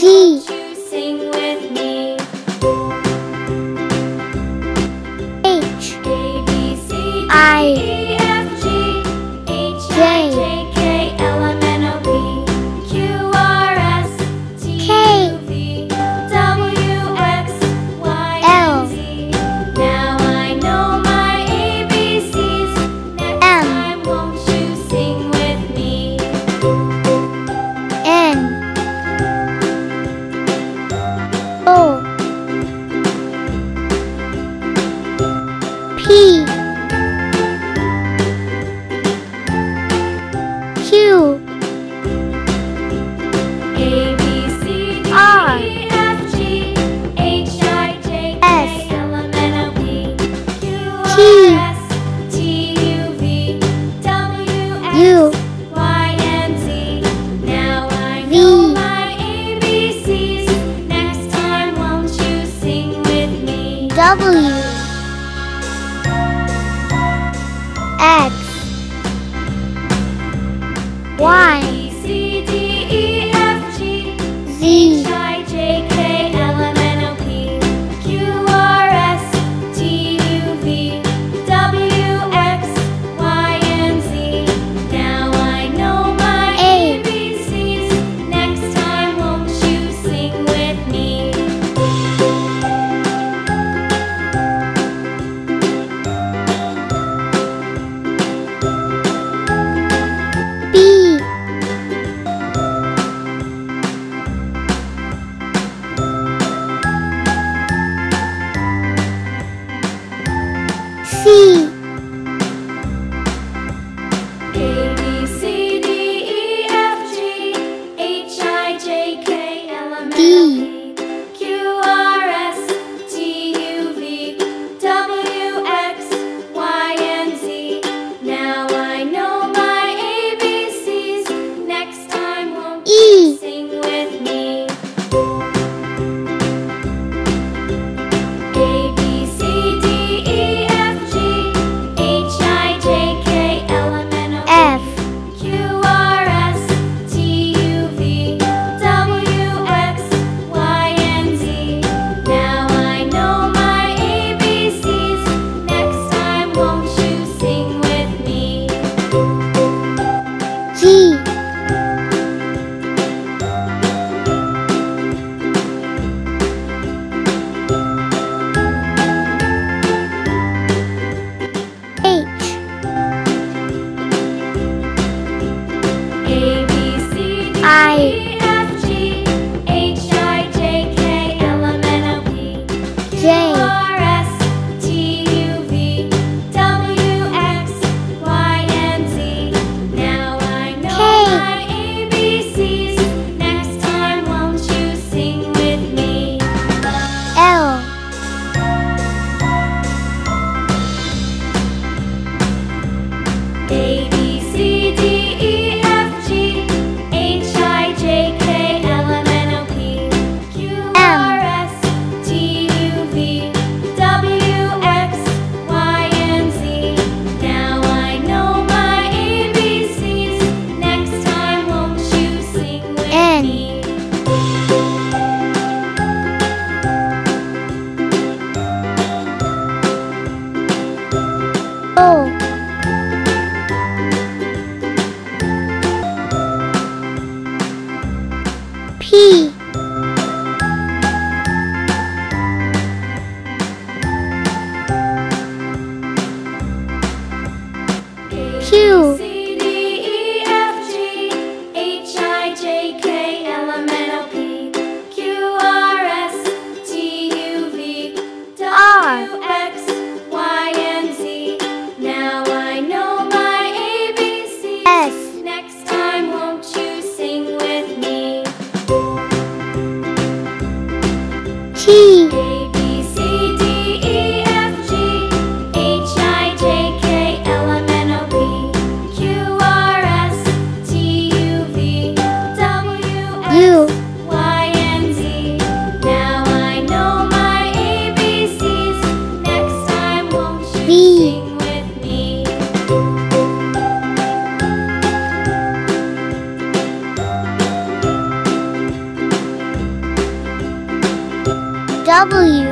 G. You sing with me. H. A, B, C, D, E, F, G, H, I, J, K, L, M, N, O, P, Q, R, S, T, U, V, W, X, Y, and Z. Now I know my ABCs. Next time, won't you sing with me? N. O. P. Q. A, B, C, D, R. E, F, G, H, I, J, K, S. L, M, N, O, P, Q, R, S, T, U, V, W, X, U. Y, and Z. Now I know my ABCs. Next time, won't you sing with me? W. X. Y. A, B, C, D, E, F, G, Z. H, I, J, K, L, M, N, O, P, Q, R, S, T, U, V, W, X, Y, and Z. Now I know my ABCs. Next time, won't you sing with me? B. C. A, B, C, D, E, F, G, H, I, J, K, L, M, N, O, P, Q, R, S, T, U, V, W, X, Y, and Z. Now I know my ABCs. Next time, won't you E. sing with me? A, B, C, D, E, F, G, H, I, J, K, L, M, N, O, P, F. Q, R, S, T, U, V, W, X, Y, and Z. Now I know my ABCs. Next time, won't you sing with me? G. H. A, B, C, D, I. E, F, G, H, I, J, K, L, M, N, O, P, Q, J. R, S, T, U, V, W, X, Y, and Z. Now I know K. my ABCs. Next time, won't you sing with me? L. A, B, C, D, E, F, G, H, I, J, K, L, M, N, O, P, Q, R, S, T, U, V, W, X, Y, and Z. Now I know my ABCs. Next time, won't you sing with N. me? O. P. Q. A, B, C, D, E, F, G, H, I, J, K, L, M, N, O, P, Q, R, S, T, U, V, W, X, Y, and Z. Now I know my ABCs. S. Next time, won't you sing with me? W.